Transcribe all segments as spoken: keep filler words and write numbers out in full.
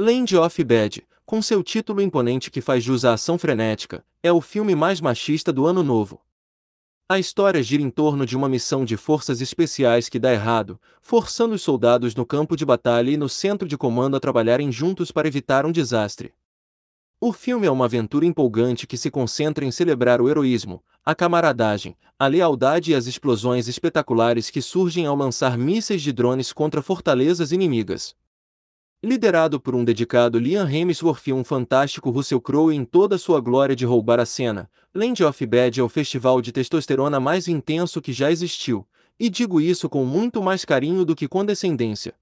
Land of Bad, com seu título imponente que faz jus à ação frenética, é o filme mais machista do ano novo. A história gira em torno de uma missão de forças especiais que dá errado, forçando os soldados no campo de batalha e no centro de comando a trabalharem juntos para evitar um desastre. O filme é uma aventura empolgante que se concentra em celebrar o heroísmo, a camaradagem, a lealdade e as explosões espetaculares que surgem ao lançar mísseis de drones contra fortalezas inimigas. Liderado por um dedicado Liam Hemsworth e um fantástico Russell Crowe em toda sua glória de roubar a cena, Land of Bad é o festival de testosterona mais intenso que já existiu, e digo isso com muito mais carinho do que condescendência.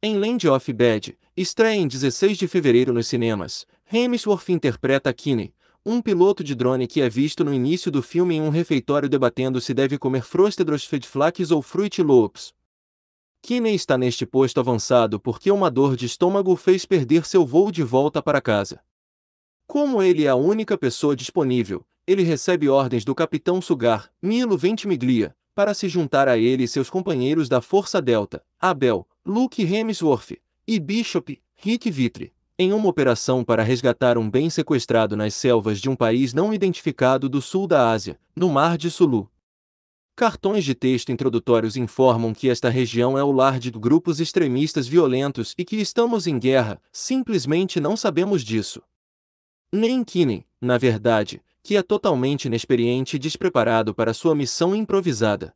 Em Land of Bad, estreia em dezesseis de fevereiro nos cinemas, Hemsworth interpreta Kinney, um piloto de drone que é visto no início do filme em um refeitório debatendo se deve comer Frosted Flakes ou Fruit Loops. Kine está neste posto avançado porque uma dor de estômago o fez perder seu voo de volta para casa. Como ele é a única pessoa disponível, ele recebe ordens do capitão Sugar, Milo Ventimiglia, para se juntar a ele e seus companheiros da Força Delta, Abel, Luke Hemsworth, e Bishop, Rick Vitry, em uma operação para resgatar um bem sequestrado nas selvas de um país não identificado do sul da Ásia, no mar de Sulu. Cartões de texto introdutórios informam que esta região é o lar de grupos extremistas violentos e que estamos em guerra, simplesmente não sabemos disso. Nem Kine, na verdade, que é totalmente inexperiente e despreparado para sua missão improvisada.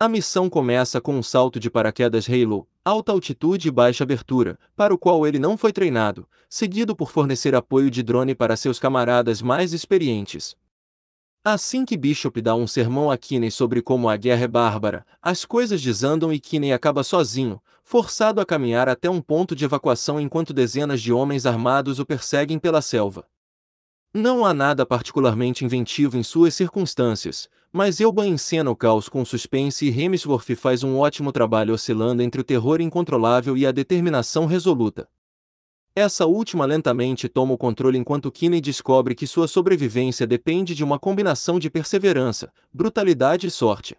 A missão começa com um salto de paraquedas Halo, alta altitude e baixa abertura, para o qual ele não foi treinado, seguido por fornecer apoio de drone para seus camaradas mais experientes. Assim que Bishop dá um sermão a Kinney sobre como a guerra é bárbara, as coisas desandam e Kinney acaba sozinho, forçado a caminhar até um ponto de evacuação enquanto dezenas de homens armados o perseguem pela selva. Não há nada particularmente inventivo em suas circunstâncias, mas Elba encena o caos com suspense e Hemsworth faz um ótimo trabalho oscilando entre o terror incontrolável e a determinação resoluta. Essa última lentamente toma o controle enquanto Kinney descobre que sua sobrevivência depende de uma combinação de perseverança, brutalidade e sorte.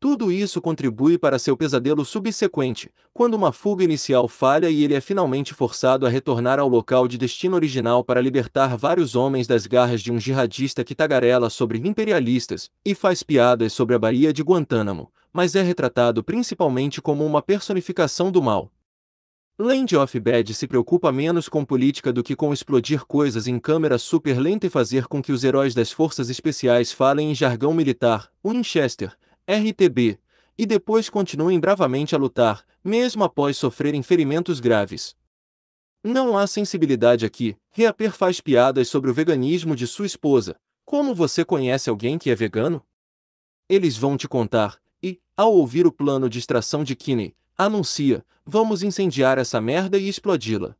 Tudo isso contribui para seu pesadelo subsequente, quando uma fuga inicial falha e ele é finalmente forçado a retornar ao local de destino original para libertar vários homens das garras de um jihadista que tagarela sobre imperialistas e faz piadas sobre a Baía de Guantánamo, mas é retratado principalmente como uma personificação do mal. Land of Bad se preocupa menos com política do que com explodir coisas em câmera super lenta e fazer com que os heróis das forças especiais falem em jargão militar, Winchester, R T B, e depois continuem bravamente a lutar, mesmo após sofrerem ferimentos graves. Não há sensibilidade aqui. Reaper faz piadas sobre o veganismo de sua esposa. Como você conhece alguém que é vegano? Eles vão te contar, e, ao ouvir o plano de extração de Kinney, anuncia, vamos incendiar essa merda e explodi-la.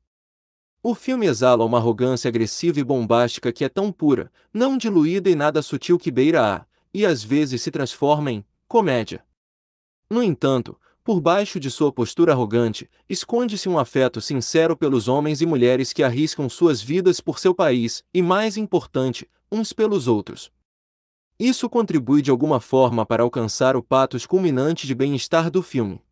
O filme exala uma arrogância agressiva e bombástica que é tão pura, não diluída e nada sutil que beira a, e às vezes se transforma em, comédia. No entanto, por baixo de sua postura arrogante, esconde-se um afeto sincero pelos homens e mulheres que arriscam suas vidas por seu país, e mais importante, uns pelos outros. Isso contribui de alguma forma para alcançar o patos culminante de bem-estar do filme.